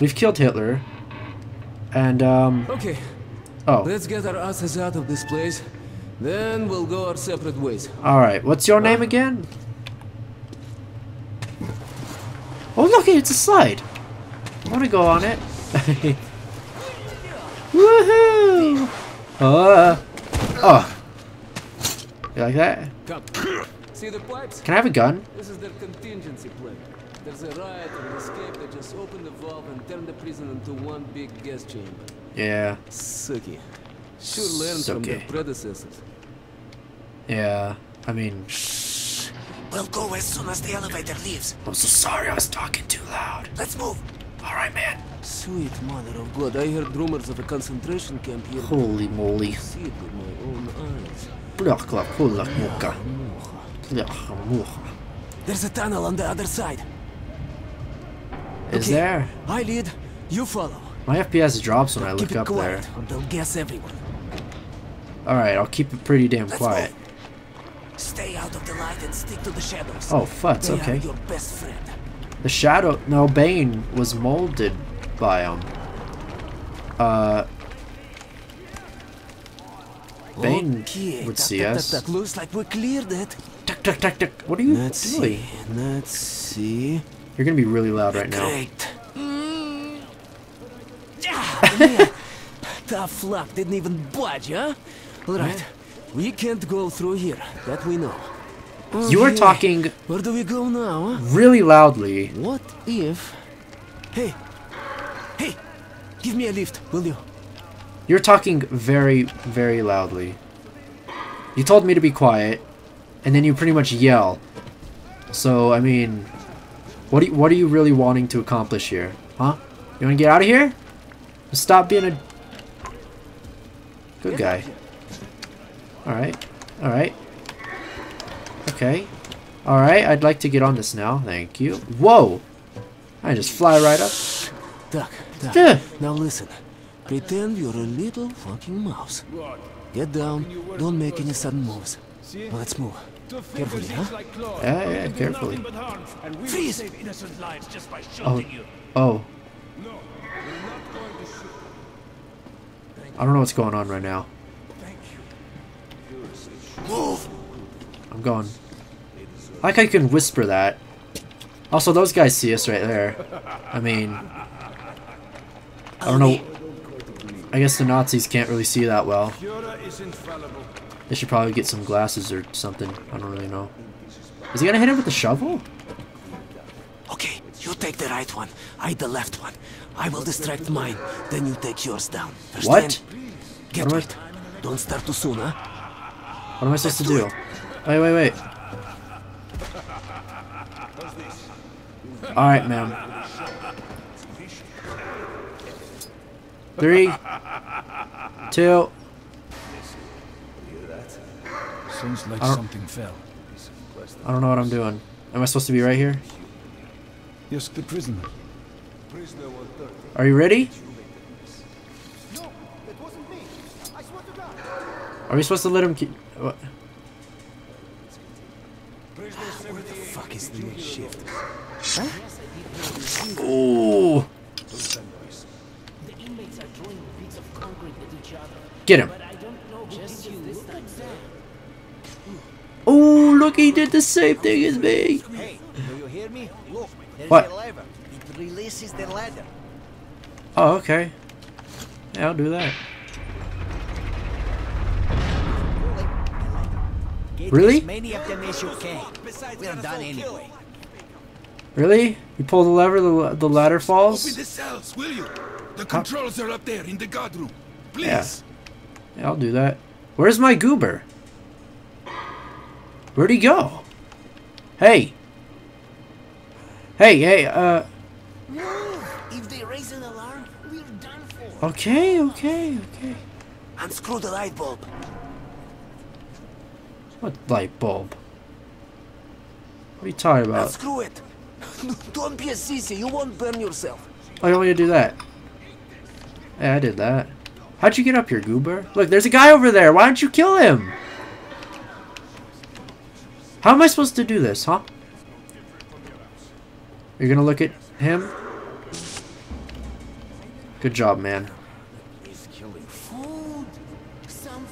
We've killed Hitler, and okay. Oh. Let's get our asses out of this place. Then we'll go our separate ways. All right. What's your name again? Oh, look! It's a slide. I want to go on it. Woohoo! Oh. You like that? See the pipes? Can I have a gun? This is their contingency plan. There's a riot and an escape that just opened the valve and turned the prison into one big gas chamber. Yeah. Sucky. Sure learned from their predecessors. Yeah, I mean... Shh. We'll go as soon as the elevator leaves. I'm so sorry I was talking too loud. Let's move. Alright, man. Sweet mother of God, I heard rumors of a concentration camp here. Holy moly. See it with my own eyes. There's a tunnel on the other side. Is there? I lead, you follow. My FPS drops when I look up there. They'll guess everyone. All right, I'll keep it pretty damn quiet. Stay out of the light and stick to the shadows. Oh, futz, okay. Your best friend. The shadow. No, Bane was molded by him. Bane would see us. That looks like we cleared it. What are you doing? Let's see. You're gonna be really loud right now. Great. Yeah. Tough luck, didn't even budge, huh? Alright, we can't go through here, that we know. Okay. You're talking where do we go now? Really loudly. What if... Hey, hey, give me a lift, will you? You're talking very, very loudly. You told me to be quiet, and then you pretty much yell. So, I mean... what are you really wanting to accomplish here? Huh? You want to get out of here? Stop being a... good guy. Alright. Alright. Okay. Alright, I'd like to get on this now. Thank you. Whoa! I just fly right up. Duck. Now listen. Pretend you're a little fucking mouse. Get down. Don't make any sudden moves. Well, let's move. Carefully, huh? Yeah, yeah, carefully. Freeze! Oh. Oh. I don't know what's going on right now. Move! I'm going. I like how you can whisper that. Also, those guys see us right there. I mean... I don't know... I guess the Nazis can't really see that well. They should probably get some glasses or something. I don't really know. Is he gonna hit him with the shovel? Okay, you take the right one. I the left one. I will distract mine. Then you take yours down. Understand? What? Get right. Don't start too soon, huh? What am I supposed to do? Wait. All right, ma'am. 3, 2. Seems like something fell. I don't know what I'm doing. Am I supposed to be right here? Yes, the prisoner. Are you ready? No, it wasn't me. I swear to God. Are we supposed to let him keep... What? Where the fuck is the next shift? Huh? Oh. Get him. Oh, look, he did the same thing as me. Hey, do you hear me? Look, what? It releases the ladder. Oh, okay. Yeah, I'll do that. Really? Really? You pull the lever, the ladder falls? Open the cells, will you? The controls are up there in the guard room. Please. Yeah, I'll do that. Where's my goober? Where'd he go? Hey! Hey, if they raise an alarm, we're done for. Okay. Unscrew the light bulb. What light bulb? What are you talking about? Unscrew it! Don't be a sissy, you won't burn yourself. Oh, you want me to do that? Yeah, I did that. How'd you get up here, goober? Look, there's a guy over there! Why don't you kill him? How am I supposed to do this, huh? You're gonna look at him? Good job, man. He's killing food. Some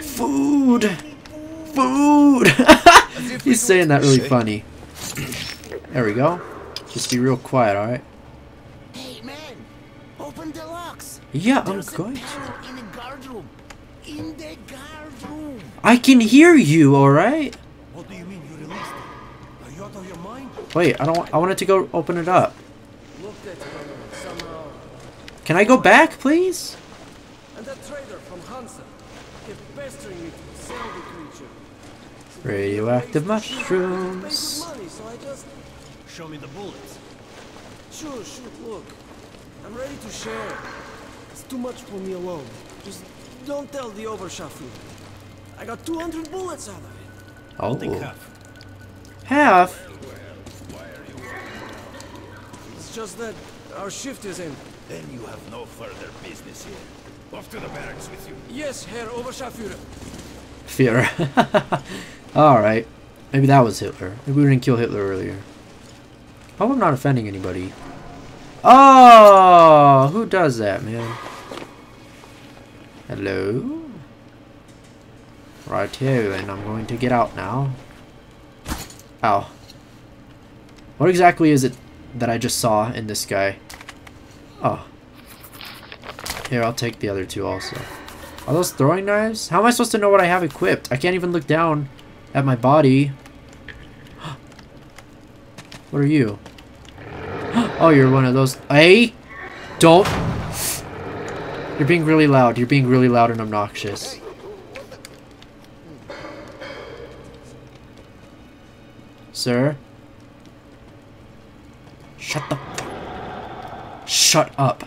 food. Food. Food. He's saying that really funny. There we go. Just be real quiet, all right? Hey, man. Open the locks. Yeah, I'm going to. In the guardroom. In the guardroom. I can hear you, all right? What do you mean you released it? Are you out of your mind? Wait, I wanted to go open it up. Can I go back, please? And that trader from Hansa kept pestering me to sell the creature. Radioactive mushrooms. Money, so I just... Show me the bullets. Sure, look. I'm ready to share. It's too much for me alone. Just don't tell the Oberschaffner. I got 200 bullets out of it. Oh. Half? It's just that our shift is in. Then you have no further business here. Off to the barracks with you. Yes, Herr Oberschaffner. Fuhrer. Alright. Maybe that was Hitler. Maybe we didn't kill Hitler earlier. Hope I'm not offending anybody. Oh! Who does that, man? Hello? Right here, and I'm going to get out now. Ow. What exactly is it that I just saw in this guy? Oh. Here, I'll take the other two also. Are those throwing knives? How am I supposed to know what I have equipped? I can't even look down at my body. What are you? Oh, you're one of those. Hey! Don't! You're being really loud. You're being really loud and obnoxious. Sir? Shut the... Shut up.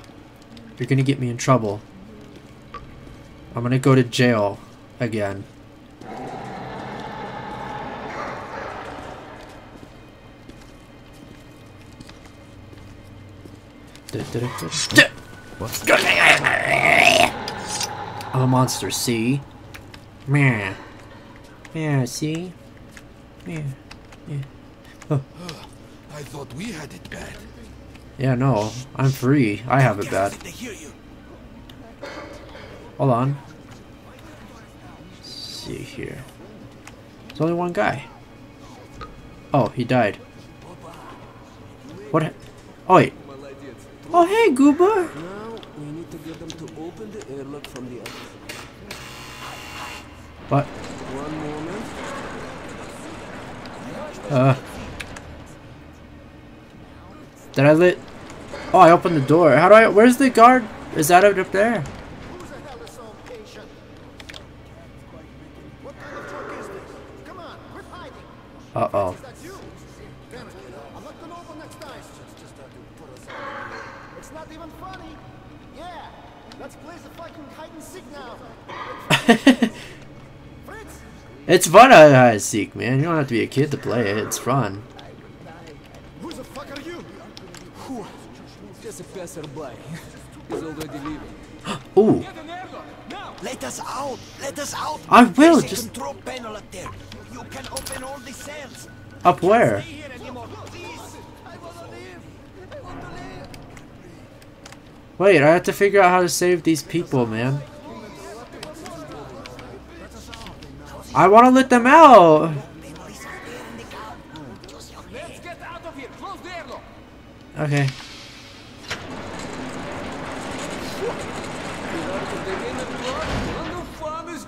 You're gonna get me in trouble. I'm gonna go to jail again. I'm a monster, see? Meh. Yeah, see? Yeah. Oh. I thought we had it bad. Yeah, no, I'm free. I have it bad. Hold on. Let's see here. There's only one guy. Oh, he died. What? Oh, wait. Oh, hey, Goober. Now we need to get them to open the airlock from the other side. What? 1 moment. Did I lit? Oh, I opened the door. How do I? Where's the guard? Is that up there? Uh oh. It's fun to hide and seek, man. You don't have to be a kid to play it. It's fun. Ooh. Let us out. Let us out. I will just throw panel up there. You can open all the cells. Up where? Here anymore, I wanna live. I want to live. Wait, I have to figure out how to save these people, man. I want to let them out. Let's get out of here. Close the airlock. Okay.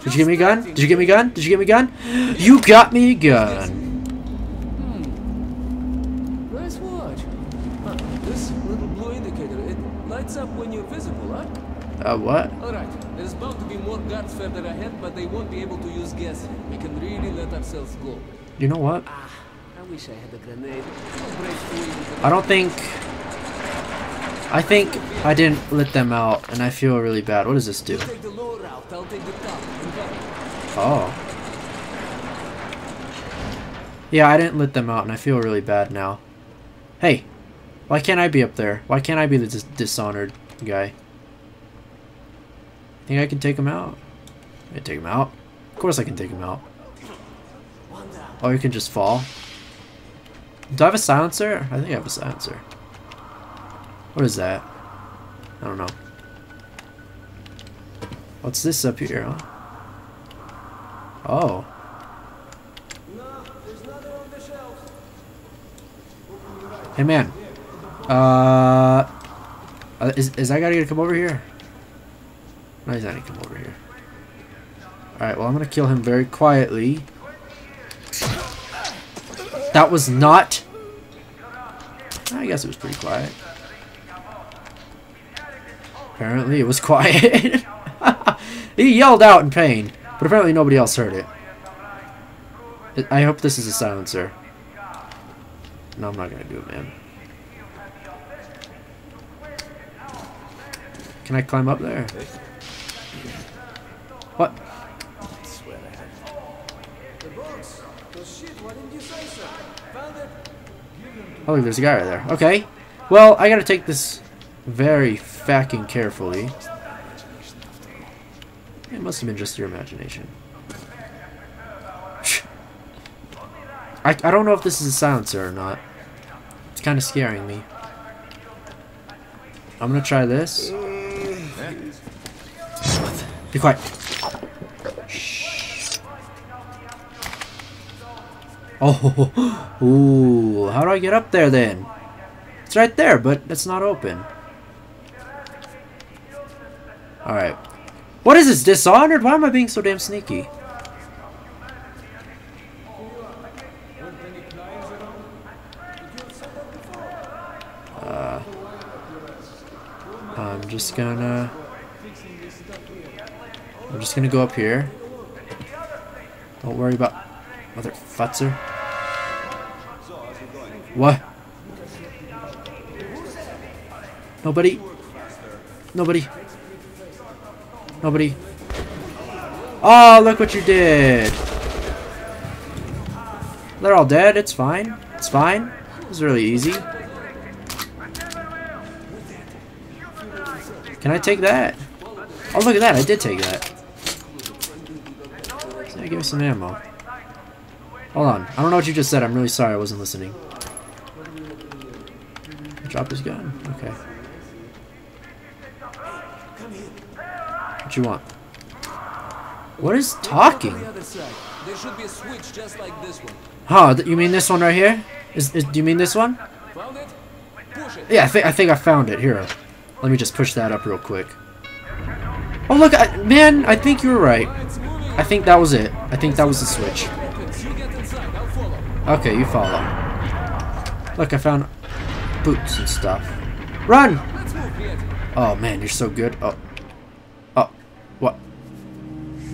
Did you give me a gun? Did you give me a gun? Did you give me a gun? You got me a gun. Nice watch. This little blue indicator, it lights up when you're visible, right? What? Alright, there's bound to be more guards further ahead, but they won't be able to use gas. We can really let ourselves go. You know what? I wish I had a grenade. I don't think... I think I didn't let them out, and I feel really bad. What does this do? Oh. Yeah, I didn't let them out, and I feel really bad now. Hey, why can't I be up there? Why can't I be the dishonored guy? Think I can take him out? I take him out. Of course I can take him out. Oh, you can just fall. Do I have a silencer? I think I have a silencer. What is that? I don't know. What's this up here? Huh? Oh. Hey man, is that guy gonna come over here? No, he's not gonna come over here. Alright, well I'm gonna kill him very quietly. That was not... I guess it was pretty quiet. Apparently it was quiet. He yelled out in pain, but apparently nobody else heard it. I hope this is a silencer. No, I'm not gonna do it, man. Can I climb up there? What? Oh, look, there's a guy right there. Okay. Well, I gotta take this very fucking carefully. It must have been just your imagination. I don't know if this is a silencer or not. It's kind of scaring me. I'm gonna try this. Be quiet. Shh. Oh, ooh. How do I get up there then? It's right there, but it's not open. All right. What is this, Dishonored? Why am I being so damn sneaky? I'm just gonna go up here. Don't worry about mother futzer. What? Nobody. Nobody. Nobody. Oh, look what you did. They're all dead. It's fine. It's fine. It's really easy. Can I take that? Oh, look at that. I did take that. So give me some ammo. Hold on. I don't know what you just said. I'm really sorry. I wasn't listening. Drop this gun. Okay. What you want? What is talking? Huh? You mean this one right here? Do you mean this one? Yeah, I think I found it. Here. Let me just push that up real quick. Oh look, man, I think you were right. I think that was it. I think that was the switch. Okay, you follow. Look, I found boots and stuff. Run! Oh man, you're so good. Oh. Oh. What?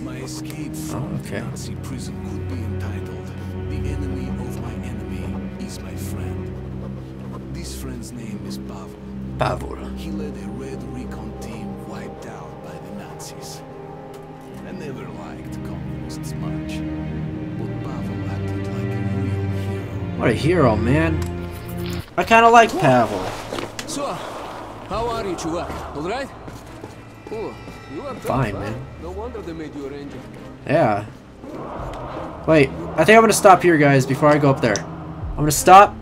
My escape from the Nazi prison could be entitled "The Enemy of My Enemy Is My Friend." This friend's name is Pavel. He led a red recon team wiped out by the Nazis. I never liked communists much, but Pavel acted like a real hero. What a hero, man. I kind of like Pavel. So, how are you, Chuvak? All right? Oh, you are fine, man. No wonder they made you a ranger. Yeah. Wait, I think I'm going to stop here, guys, before I go up there. I'm going to stop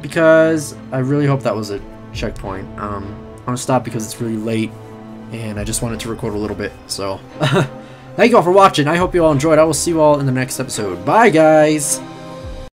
because I really hope that was it. Checkpoint. I'm gonna stop because it's really late and I just wanted to record a little bit, so thank you all for watching. I hope you all enjoyed. I will see you all in the next episode. Bye guys.